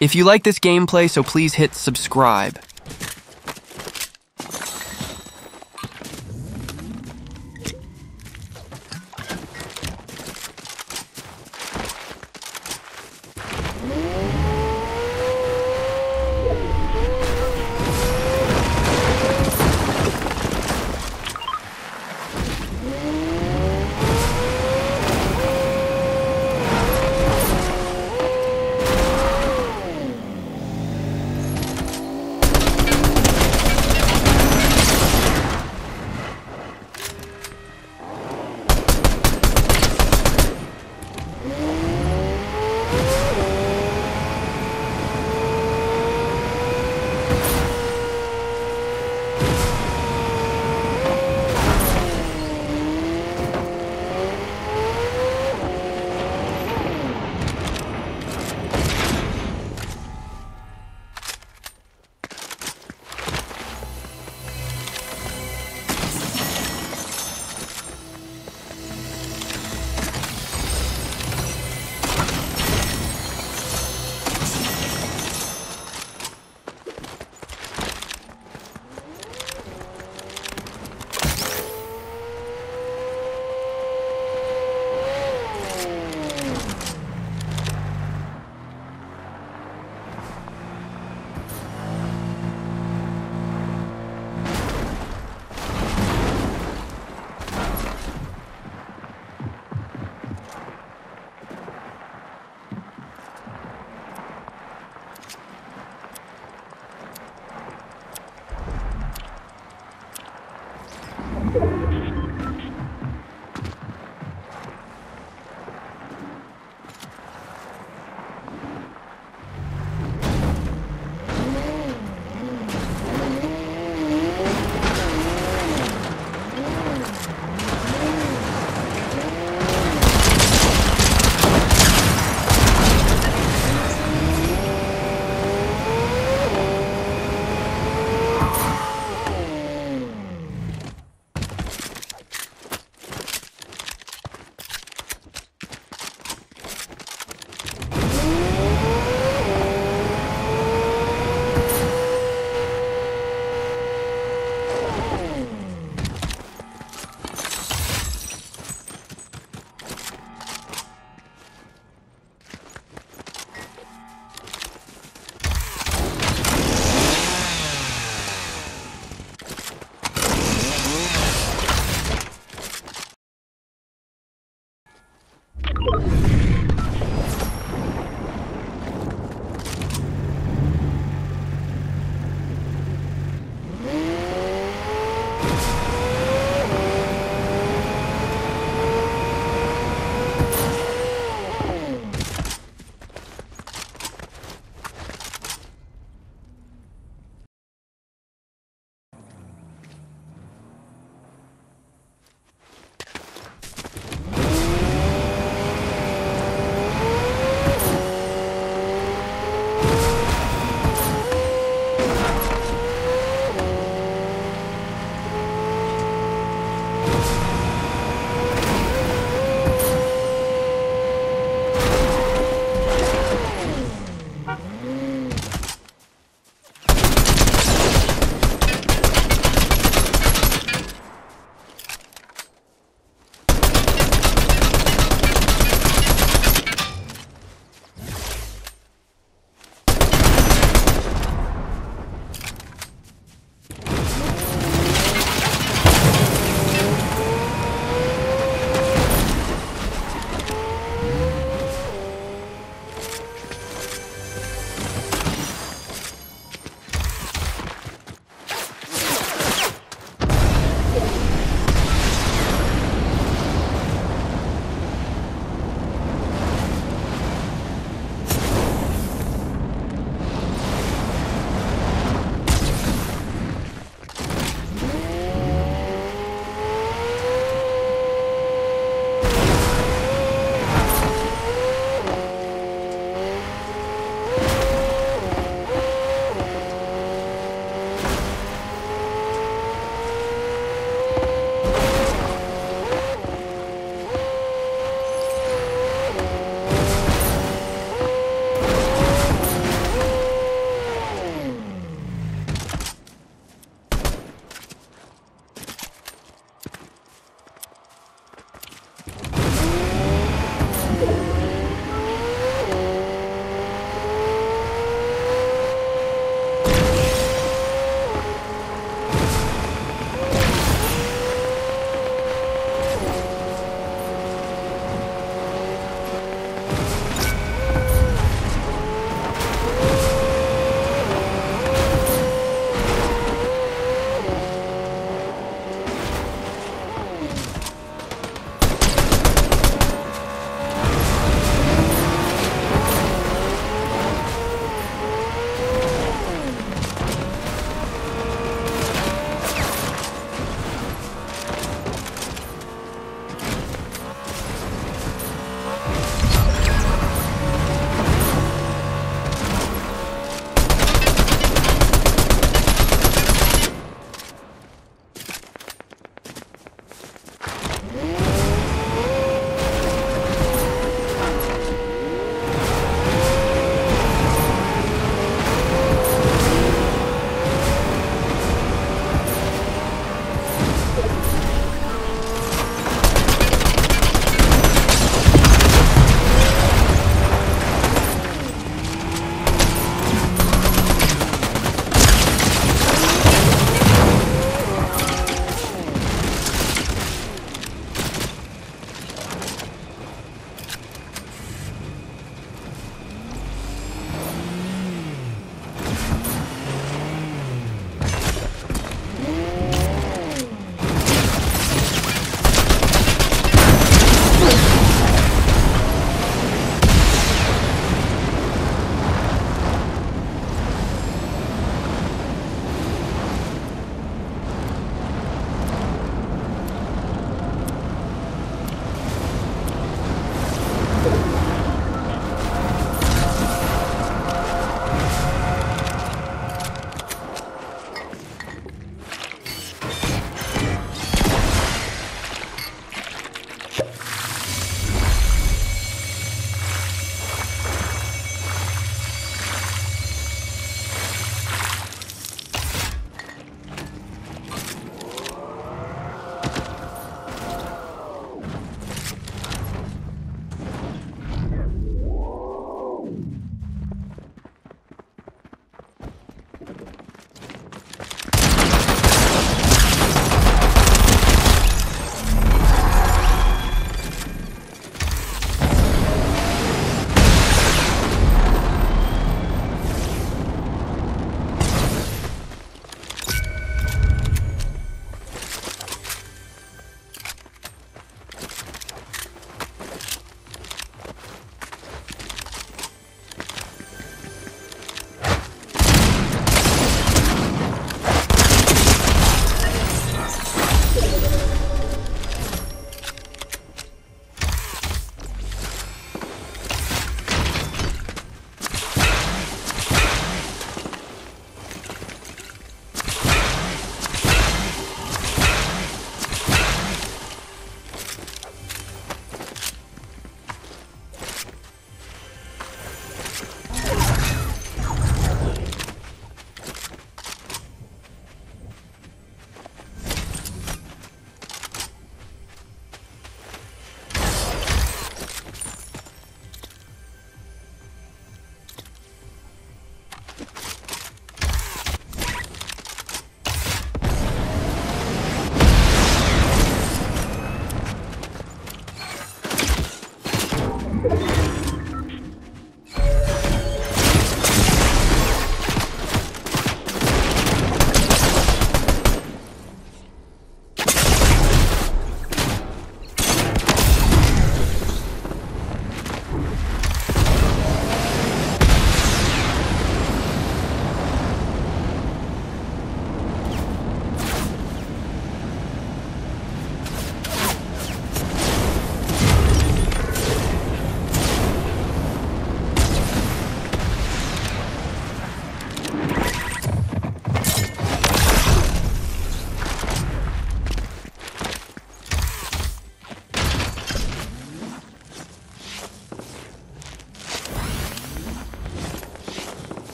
If you like this gameplay, so please hit subscribe.